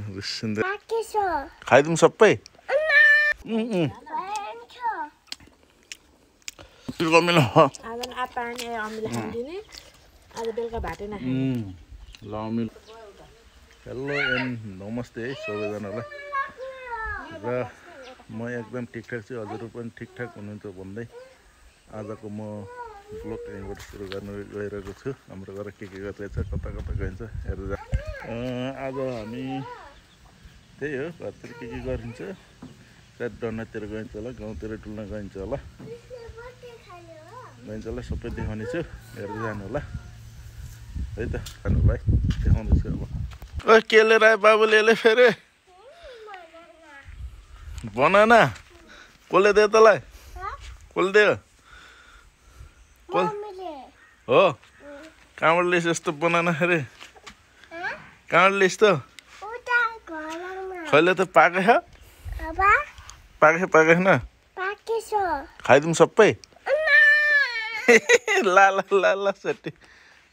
Hırsında. Kaydım sapayı. Anne. Dur kamino. Adam apane amil handini. Adam belga bate na. Lamil. Hello and namaste. Sovedan ala. Ra. मैं एकदम ठीक ठाक से हजुर पनि ठीक ठाक हुनुहुन्छ भन्दै आजको म ब्लग यहाँबाट सुरु गर्न गइरहेको छु। हाम्रो घर के गर्दैछ कता कता गइन्छ हेर्दै आज हामी त्यही हो घरतिर के गरिन्छ सायद डन्नातिर गइन्छ होला गाउँतिर टुल्न गइन्छ होला गइन्छ होला सबै देखाउने छु हेर्दै जानु होला है त खानु भाइ देखाउँदै छु अब ओ के लिएर आए बाबुले ले फेरे Banana, kol de talay, kol de, kol. Oh, kamar lisis to banana hare. Kamar lis to. Khaile to paake ha? Baba. Paake na. Paake so. Khai tum sappay. Anna. La sati.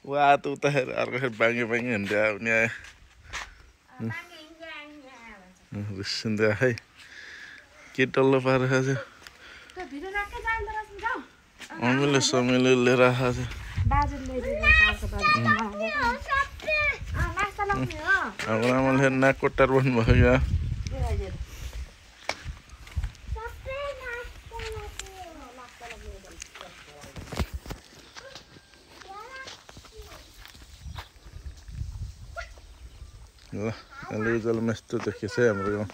Wa tu ta hare arghar bangi india niya. Bangi hai. Get all of our hazard. Only some little hazard. I want to knock out that one. A little mistake to kiss him.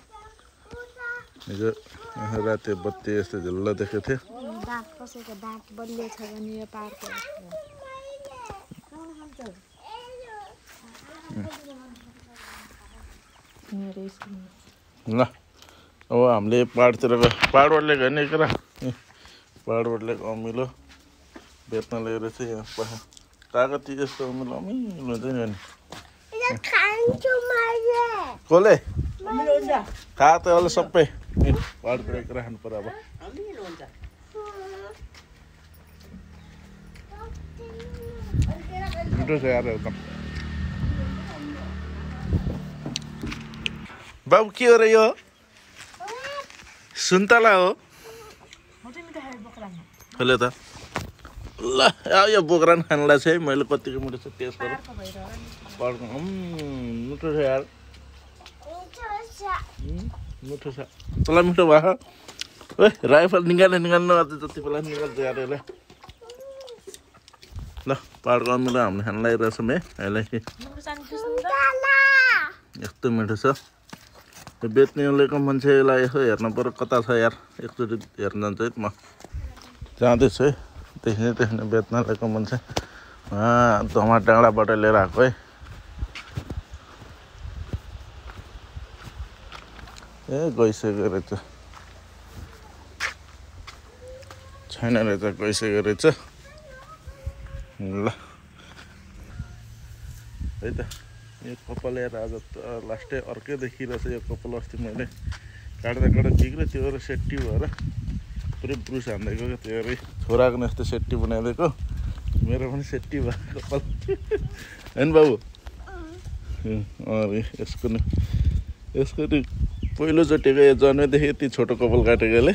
जो राते बत्ती ऐसे जल्ला देखे थे। दांत पसे का दांत बल्ले छगनी या पार कर। ना वो हमले पार तेरे पार वाले गने करा पार वाले काम मिलो बेतना ले रहे थे यहाँ पर ताकती जैसे मिला मी लोटे जाने। ये कांचो मारे। कोले। खाते वाले सब पे वार्ड ब्रेकर हन पर अब वीडियो से यार एकदम बाबू की हो रही हो सुनता ला हो मुझे मिता है बोकरान हेलो ता ला या बोकरान खान ला से मैले कति के मुठे से टेस्ट गरे पार मुठो से यार मुठो सा तला मुठो वाह ओए राइफल निकाल्नु आते जति बेला निकाल्दै आरे ल पाड गर्नु ल हामीले हानलाई रसमे हैलाई यस्तो मिठो छ यो बेच्नेलेको मान्छेलाई यसो हेर्न पर्यो कता छ यार एकचोटी हेर्न जान्छ है म जाँदै छु है त्यही बेच्नेलेको मान्छे धमा डाँडाबाट लिएर आएको है गइसक्यो रहेछ छैन रहेछ गइसक्यो रहेछ ल है त यो कपाल यार आज लास्टै अर्कै देखिरहेछ यो कपाल अस्ति मैले काट्दा बिग्रे त्यो र सेट्टी भएर पुरै ब्रुस हान्दै गयो त्यो अरे छोराको जस्तो सेट्टी बनाइदिएको मेरो पनि सेट्टी भएको कपाल हैन बाबु अरे यसको पहिलो जटेको यो जन्मदेखि यति छोटो कपाल काटेकोले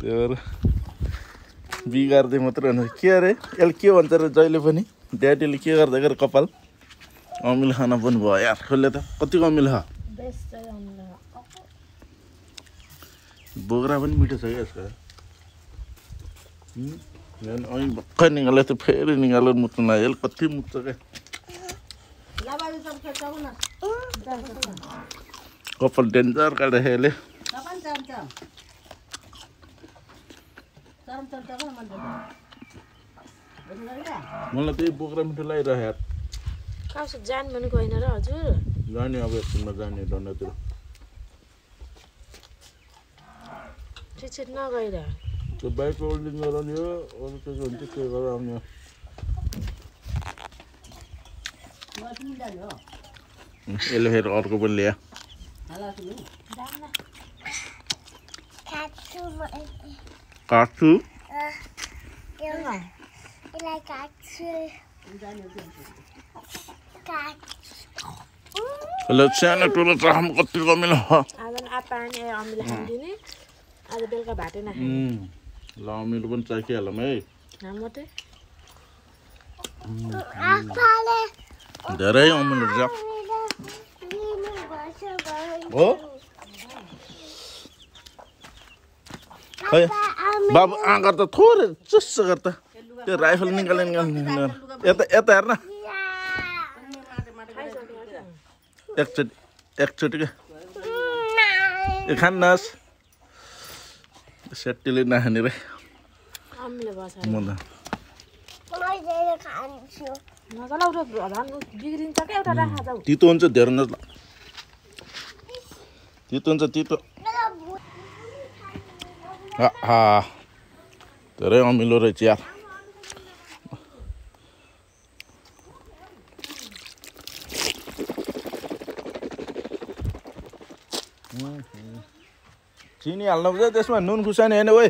त्यो बिगार्दै मात्र हुन्छ के अरे एल के भन्छ र जहिले पनि ड्याडीले के गर्दै गरे कपाल अमिल खाना पनि भयो यार खोले त कति अमिल हो बेस्ट अमिल बोगरा पनि मिठो छ यसको हैन अनि भक्क निकाले त फेरि निकालेर मुत्न आएल कति मुत्छ के कपाल डेन्जर काटे हेले मलाई त्यही बोक्रा मिठो लागिरह्यो यार कसो जान भनेको हैन र हजुर जाने अब एकछिनमा जाने डन्नातिर छिटछिट नगएर त्यो बाइक होल्डिङ गराउने हो अरु के हुन्छ के गराउने हो Hello, here or go belia. Katsu. Katsu. لا تساعدك ولا تروح مقطبة منها. هذا نقطع يا عم الحمديني. هذا بلغة بعدين احنا. لا عمي لبن تاكي على ماي. نعم ماتي. دري عم نرجع. هيا باب انقرت تخور جس قرت الرايفل نقل يا يا एक चुटके इखान नस सेटले ना हनी रे आमले बासा मुना मलाई जाय खान छियो नजला उठो अधान बिग्रिन्छ के एउटा राखा जाउ तितो हुन्छ धेर न तितो हुन्छ तितो हा हा धेरै अमिलो रहेछ यार चीनी हाल्नु पर्छ त्यसमा नुन खुसानी हैन ओइ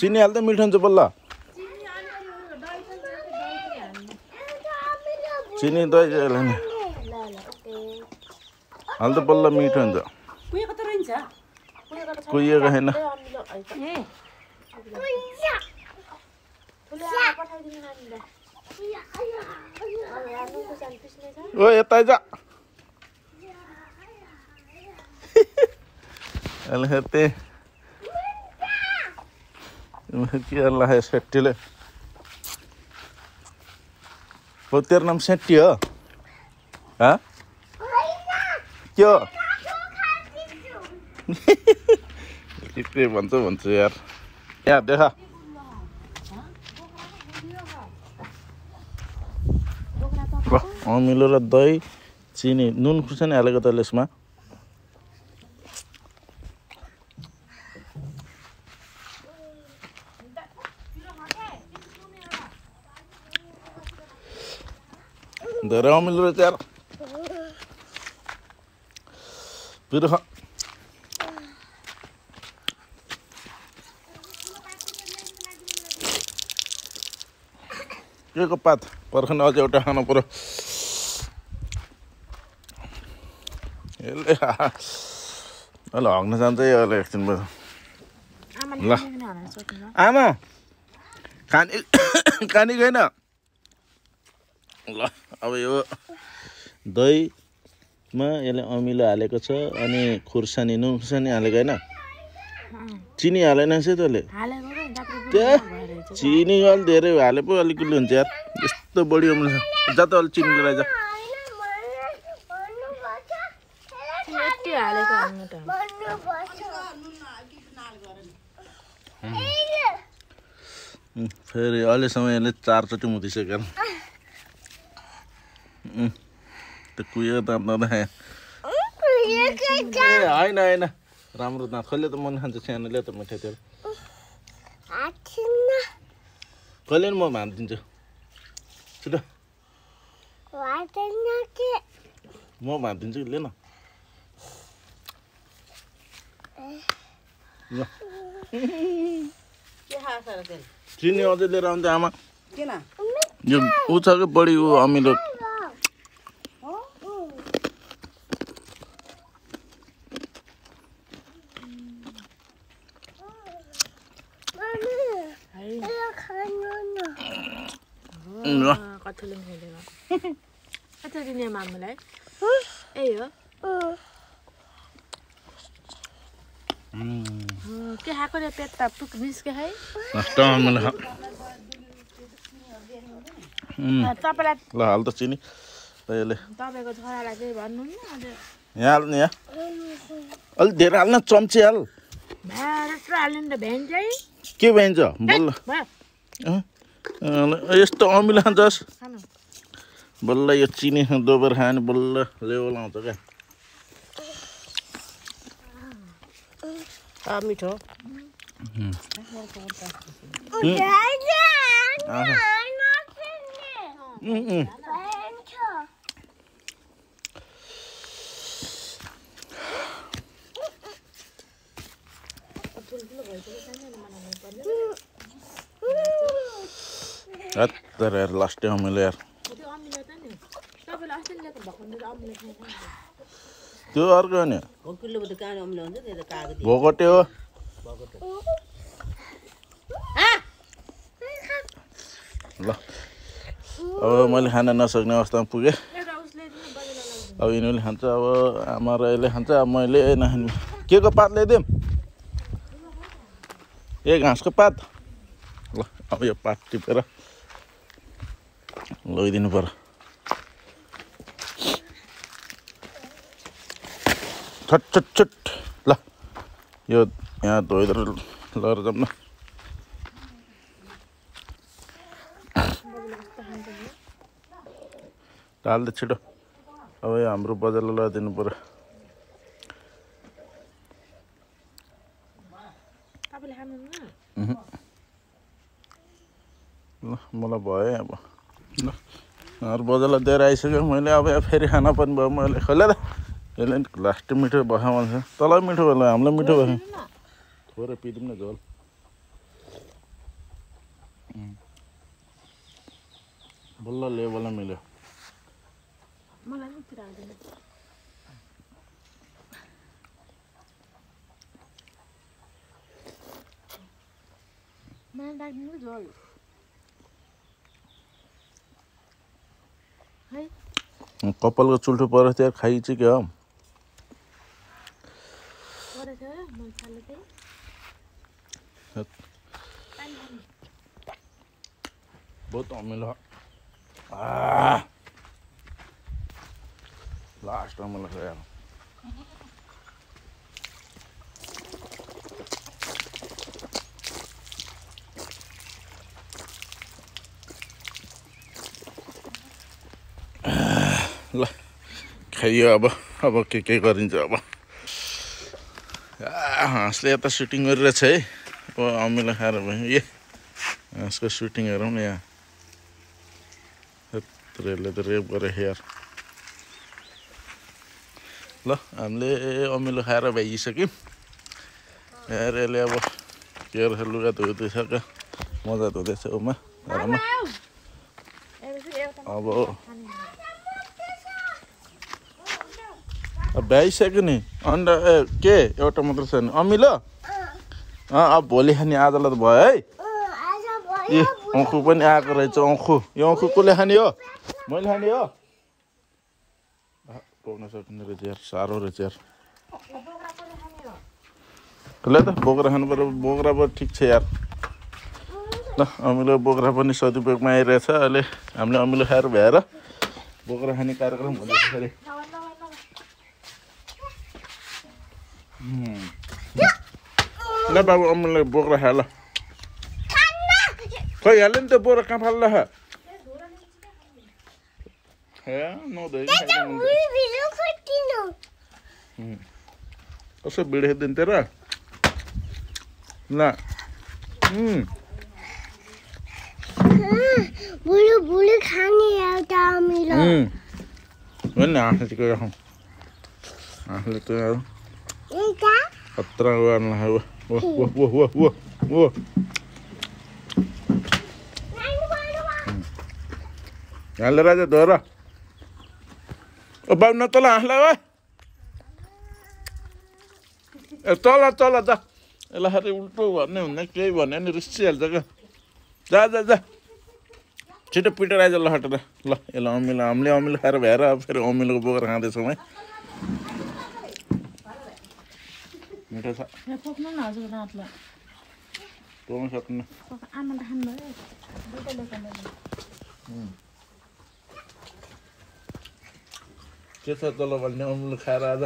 चीनी हाल्दा मिठो हुन्छ बल्ल चीनी दही हाल्नु हाल्दा बल्ल मिठो हुन्छ कुएको त रहन्छ कुएको हैन ए कुइया फुला पठाइदिनु नानीले कुइया आया नुन खुसानी पिस्ने छ ओइ यता जा Alhamdulillah. Allah has settled. What's your name? Settled. Huh? Yo. It's once here. Yeah, there. Oh, Milo, doi, chini, noon kusan alagatalesma. There are millions there. Beautiful. You go pat. What can I do to Hanover? Along the Sunday election. Amma, can you get up? अब यो दहीमा यसले अमिलो हालेको छ अनि खुर्सानी नुन खुर्सानी हालेको हैन चिनी हालेन छ तले हालेको नि डाक्टर चिनी अलि धेरै हाले पो अलि गुल्लो हुन्छ यार यस्तो बडी अमिलो छ जा त अलि चिनी लगाइ जा चिनी हालेको अमिलो त बन्नु पर्छ फेरि अलि समयले चार चोटी मुतिसक्यो The queer damn on the hand. I know. Ram would not call it the 110 letter material. Call in more man, didn't you? Why didn't you get more man, didn't you, Lena? Junior, ordered around the hammer. You would have a body who amid. Kau tulen hehehe. Kau tulen ni mama leh. Ayo. Kau hak orang pet tapu kemis ke hai? Nasta mama lah. Nasta pelat. Lah hal tu sini. Tayar leh. Tapi kalau tu hal lagi baru ni ada. Ya al ni ya. Al dera al na comci al. Malaysia al ni dah benjai. Kau benjai? Bol. यस्तो अमिलो जस बल्ल यो चिनी दोबर खान बल्ल level आउँछ के आ मिठो That's the last time we left. त्यो अर्को हो नि कोकिलो बट कान अम्ल हुन्छ नि त कागज भोगटे हो भोगटे हा ल अब मैले खान नसक्ने अवस्थामा पुगे अब इनुले खान्छ अब आमा रैले खान्छ अब मैले नखाने केको पात ल्याइदिम ए घाँसको पात ल अब यो पात टिपेर लगिदिनु पर्यो छट छट छट ल यो यहाँ धोइदर लगेर जाउँ न टाल्दै छिटो अब यो हाम्रो बजारलाई लगाइदिनु पर्यो ल मलाई भयो अब ल हाम्रो बजारलाई दिएर आइसक्यो मैले अब फेरि खाना पनि भयो मैले खोलेर यसले लास्ट मिठो बखा भन्छ तल मिठो होला हामीलाई मिठो बखा थोरै पिदिउँ न झोल बल्ल लेभलमा मिल्यो मलाई पुरा आउँदैन मलाई लाग्दैन झोल है कपालको चुल्ठो परेछ यार खाइ चाहिँ के हो बहुत अमिलो लास्ट अमिलो छ यार ल खाइयो अब के गरिन्छ अब हाँसले यता सुटिङ गरिरहेछ है अब अमिलो खाएर भयो ए हाँसको सुटिङ गरौँ न यहाँ रेपले त रेप गरे यार ल हामीले अमिलो खाएर भ्याइसक्यौँ यार यसले अब के गर्छ लुगा धुँदैछ क्या मजा धुँदैछ उमा घरमा अब भ्याइसक्यो नि अन्त के एउटा मात्र छ नि अमिलो अँ अब भोलि खाने आजलाई त भयो है ए औँखु पनि आएको रहेछ औँखु यो औँखु कसले खाने हो मैले खाने हो पाउन सक्ने रहेछ यार साह्रो रहेछ यार ल त बोक्रा खानु पऱ्यो बोक्रा पो ठिक छ यार ल अमिलो बोक्रा पनि सदुपयोगमा आइरहेछ अहिले हामीले अमिलो खाएर भ्याएर बोक्रा खाने कार्यक्रम भन्दैछ अरे ल बाबु अम्मले बोक्रा खा ल खै हाल्यो नि त बोरा कहाँ फाल्ला कसो भिडिदिन्थ र ल हो नि हाँसेको राखौँ हाँसले त खतरा गर्नु है वो हाल राजा धोर ओ बाबु न तल हाँसला ए तल तल जा यसलाई उल्टो भन्ने हुँदैन केही भन्यो नि रिसिहाल्छ क्या जा जा जा छिटो पिटेर आइज ल हटेर ल यसलाई अमिलो हामीले अमिलो खाएर भ्याएर फेरि अमिलोको बोकेर खाँदैछौँ है मिठो छ पोक्नु न हजुर दाँतलाई पोक्न सक्नु आमा खानु भयो दुईटा दोकान के छ तल भन्ने अमुल खाएर आज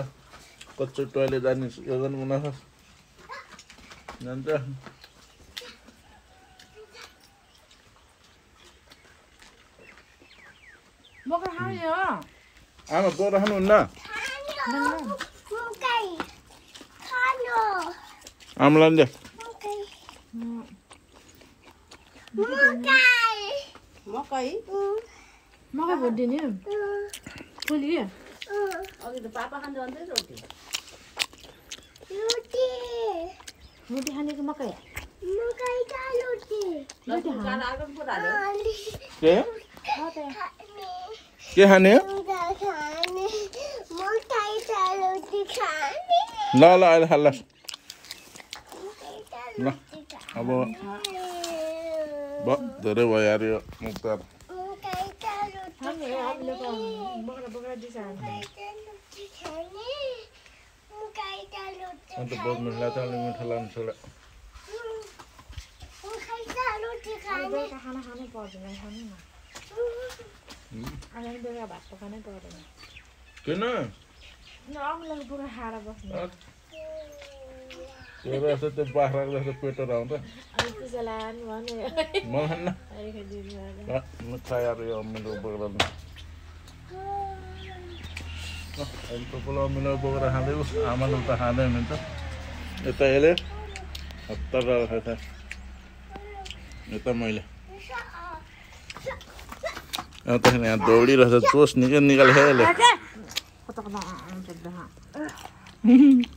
कच्चो टोइले जाने योजना बनाएको जान्छ बोक्रा खाने हो आमा बोक्रा खानुहुन्न आमलान दे मकै मकै भोटिदिने फुली अघि त पापा खान्छ भन्दै रोटी रोटी रोटी खानेको मकै मकै का रोटी रोटी खाना आगन पुरा के के खाने لا لا لا لا لا أبا ضربة يا ريو مختار أنت بعد من لا تعلم من خلان شلة كنا نعم لا بورا حارب أصلاً. يا رأسي تباهر على رأسي بيتر راوندا. أنت زلان وانه. ما هن؟ لا متخير يوم من ربعنا. أنت كلام من ربعنا هذا وش عمل تهانة من تا. إتايله. أترى هذا. إتامايله. أنت هنا دوري رأسي توش نيجا نيجا لهلا. لا.